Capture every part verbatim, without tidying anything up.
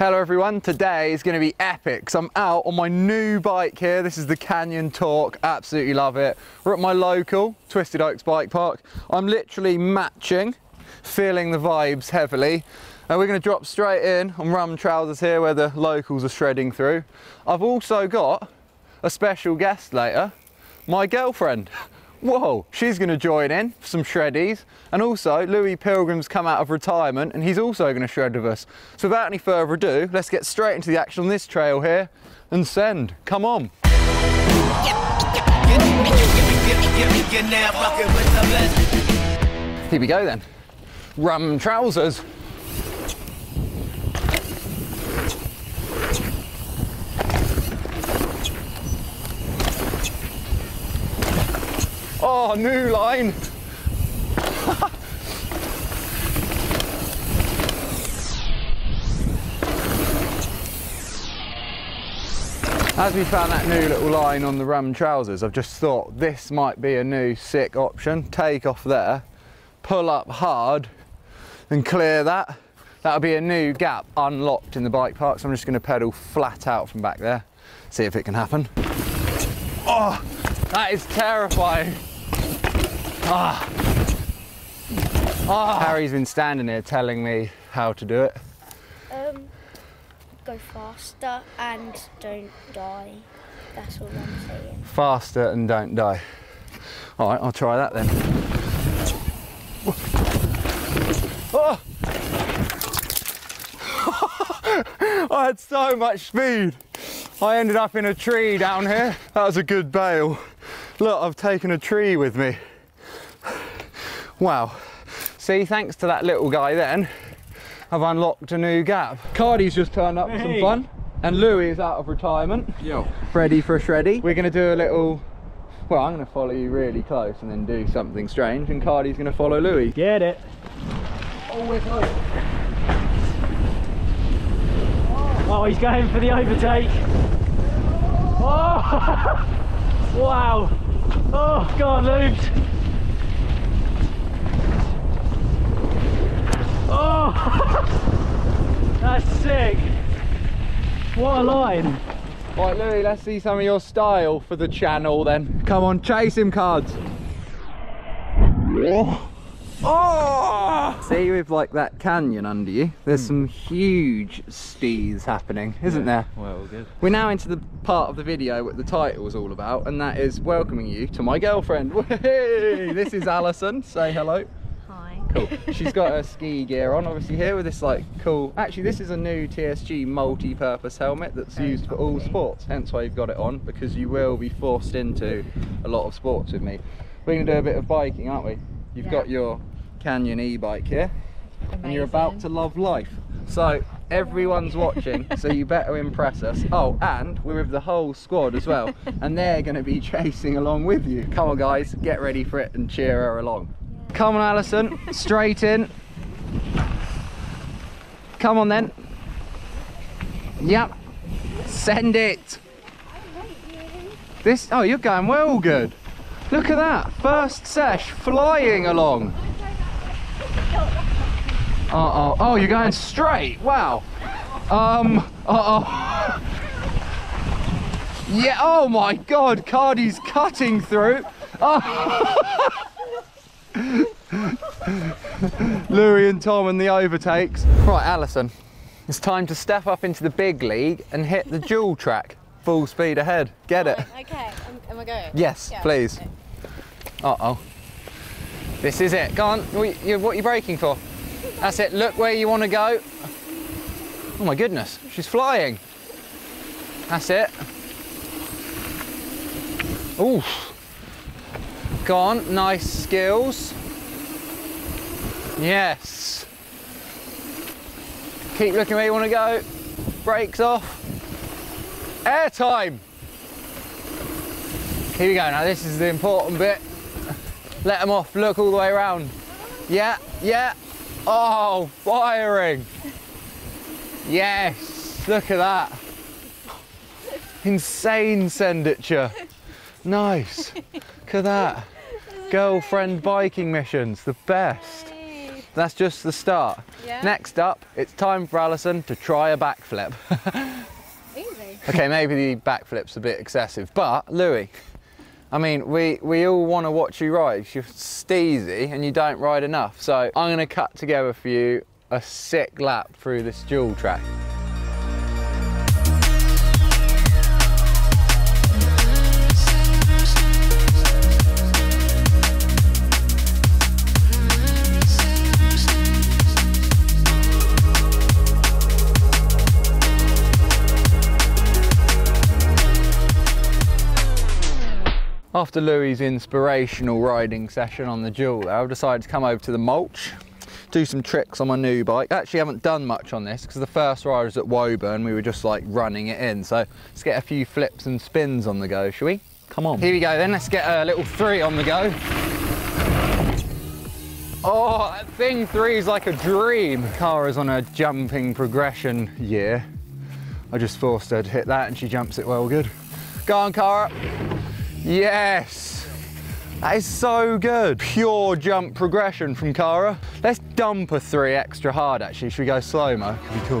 Hello everyone, today is going to be epic. So I'm out on my new bike here. This is the Canyon Torque, absolutely love it. We're at my local Twisted Oaks bike park. I'm literally matching, feeling the vibes heavily. And we're going to drop straight in on rum trousers here where the locals are shredding through. I've also got a special guest later, my girlfriend. Whoa, she's going to join in for some shreddies, and also Louis Pilgrim's come out of retirement and he's also going to shred with us. So without any further ado, let's get straight into the action on this trail here and send. Come on. Here we go then. Rum trousers. Oh, new line. As we found that new little line on the rum trousers, I've just thought this might be a new sick option. Take off there, pull up hard and clear that. That'll be a new gap unlocked in the bike park. So I'm just going to pedal flat out from back there, see if it can happen. Oh, that is terrifying. Ah. Ah. Harry's been standing here telling me how to do it. Um, go faster and don't die. That's all I'm saying. Faster and don't die. All right, I'll try that then. Oh. I had so much speed. I ended up in a tree down here. That was a good bail. Look, I've taken a tree with me. Wow. See, thanks to that little guy then, I've unlocked a new gap. Cardi's just turned up hey. for some fun, and Louis is out of retirement. Yo. Ready for a shreddy. We're gonna do a little, well, I'm gonna follow you really close and then do something strange, and Cardi's gonna follow Louis. Get it. Oh, we're close. Oh, he's going for the overtake. Oh, wow. Oh, God, Luke. Oh, that's sick. What a line. Right, Louis, let's see some of your style for the channel then. Come on, chase him, Cards. Oh. Oh. See, with like that canyon under you, there's mm. some huge stees happening, isn't yeah. there? Well, good. We're now into the part of the video what the title is all about, and that is welcoming you to my girlfriend. This is Alison. Say hello. Cool. She's got her ski gear on obviously here with this like cool, actually this is a new T S G multi-purpose helmet that's used for all sports, hence why you've got it on, because you will be forced into a lot of sports with me. We're going to do a bit of biking, aren't we? You've yeah. got your Canyon e bike here. Amazing. And you're about to love life, so everyone's watching, so you better impress us. Oh, and we're with the whole squad as well, and they're going to be chasing along with you. Come on guys, get ready for it and cheer her along. Come on, Alison, straight in. Come on then. Yep, send it. This, oh, you're going well good. Look at that, first sesh flying along. Uh-oh, oh, you're going straight, wow. Um, uh-oh. Yeah, oh my God, Cardi's cutting through. Oh. Louis and Tom and the overtakes. Right, Alison, it's time to step up into the big league and hit the dual track. Full speed ahead. Get oh, it? Okay, am, am I going? Yes, yeah, please. Okay. Uh oh. This is it. Go on. What are you braking for? That's it. Look where you want to go. Oh my goodness, she's flying. That's it. Oof. Go on, nice skills. Yes. Keep looking where you want to go. Brakes off. Air time. Here we go. Now this is the important bit. Let them off. Look all the way around. Yeah, yeah. Oh, firing. Yes. Look at that. Insane senditure. Nice. Look at that. Girlfriend biking missions, the best. Yay. That's just the start. Yeah. Next up, it's time for Alison to try a backflip. Easy. Okay, maybe the backflip's a bit excessive, but Louis, I mean, we, we all want to watch you ride. You're steezy and you don't ride enough. So I'm going to cut together for you a sick lap through this dual track. After Louis's inspirational riding session on the dual, I've decided to come over to the mulch, do some tricks on my new bike. Actually, I haven't done much on this because the first ride was at Woburn. We were just like running it in. So let's get a few flips and spins on the go, shall we? Come on. Here we go then, let's get a little three on the go. Oh, that thing three is like a dream. Cara's on a jumping progression year. I just forced her to hit that and she jumps it well good. Go on, Cara. Yes, that is so good. Pure jump progression from Cara. Let's dump a three extra hard actually. Should we go slow-mo? It'd be cool.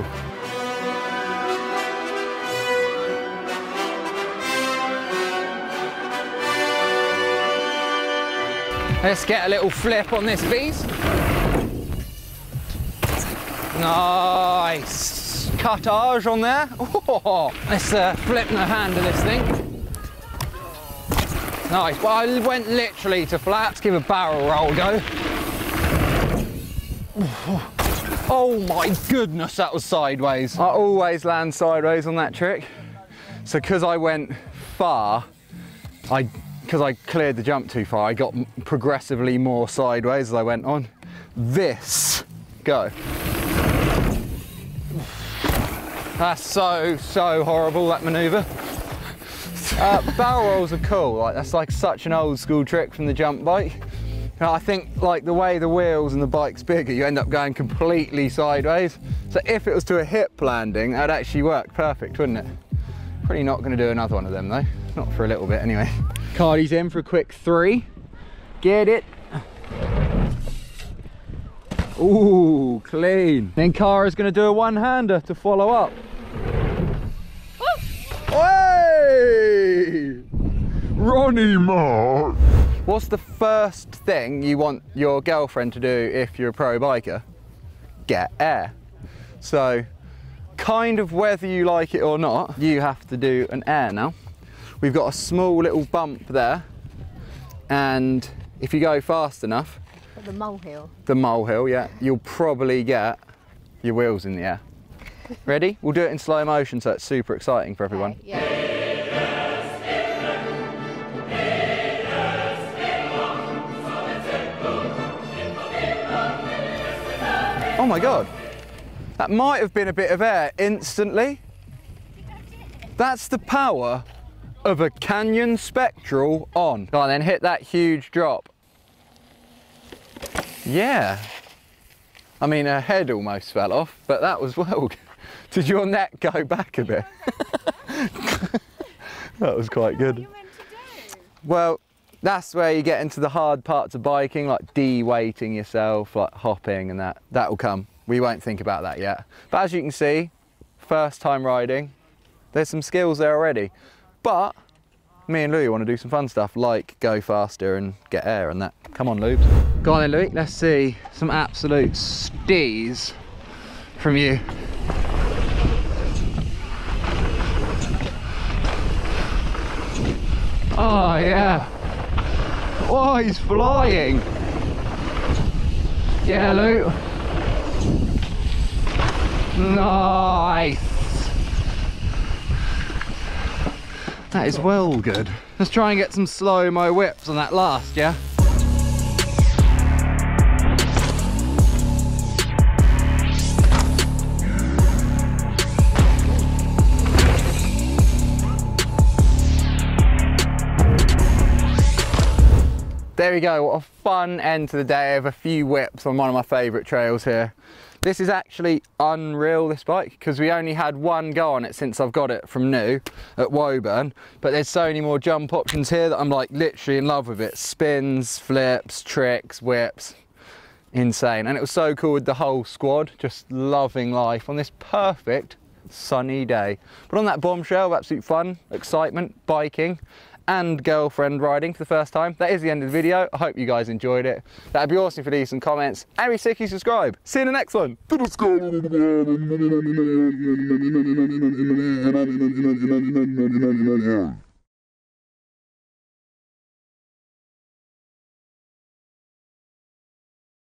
Let's get a little flip on this beast. Nice. Cuttage on there. Oh, let's uh, flip the hand of this thing. Nice, well I went literally to flat. Let's give a barrel roll a go. Oh my goodness, that was sideways. I always land sideways on that trick. So because I went far, I because I cleared the jump too far, I got progressively more sideways as I went on. This, go. That's so, so horrible, that maneuver. Uh, barrel rolls are cool, like that's like such an old school trick from the jump bike. And I think like the way the wheels and the bike's bigger, you end up going completely sideways. So if it was to a hip landing, that'd actually work perfect, wouldn't it? Probably not going to do another one of them though, not for a little bit anyway. Cardi's in for a quick three. Get it. Ooh, clean. Then Cara's going to do a one-hander to follow up. Ronnie Mark! What's the first thing you want your girlfriend to do if you're a pro biker? Get air. So, kind of whether you like it or not, you have to do an air now. We've got a small little bump there, and if you go fast enough... The molehill. The molehill, yeah. You'll probably get your wheels in the air. Ready? We'll do it in slow motion, so it's super exciting for everyone. Okay, yeah. Oh my God, that might have been a bit of air instantly. That's the power of a Canyon Spectral on. Go on then, hit that huge drop. Yeah. I mean, her head almost fell off, but that was well. Did your neck go back a bit? That was quite good. Well, that's where you get into the hard parts of biking, like de-weighting yourself, like hopping and that. That'll come. We won't think about that yet. But as you can see, first time riding, there's some skills there already. But me and Louis want to do some fun stuff, like go faster and get air and that. Come on, Lubes. Go on then, Louis. Let's see some absolute steez from you. Oh, yeah. Oh, he's flying! Yeah, Luke. Nice! That is well good. Let's try and get some slow-mo whips on that last, yeah? There we go, what a fun end to the day of a few whips on one of my favourite trails here. This is actually unreal, this bike, because we only had one go on it since I've got it from new at Woburn, but there's so many more jump options here that I'm like literally in love with it. Spins, flips, tricks, whips. insane. And it was so cool with the whole squad, just loving life on this perfect sunny day. But on that bombshell, absolute fun, excitement, biking, and girlfriend riding for the first time, that is the end of the video. I hope you guys enjoyed it. That'd be awesome if you leave some comments. And be sick, you subscribe. See you in the next one.